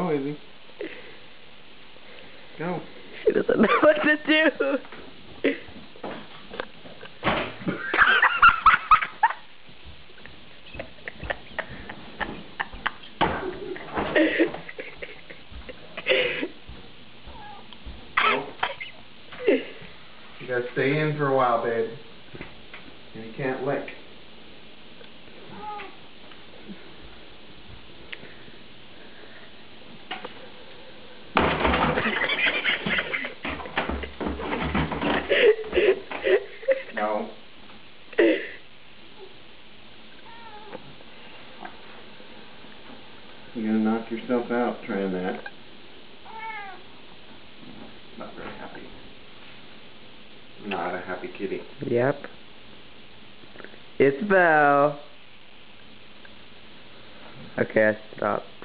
Go, Izzy. Go. She doesn't know what to do. You gotta stay in for a while, babe. And you can't lick. No. You're gonna knock yourself out trying that. Not very happy. Not a happy kitty. Yep. It's Belle. Okay, I stopped.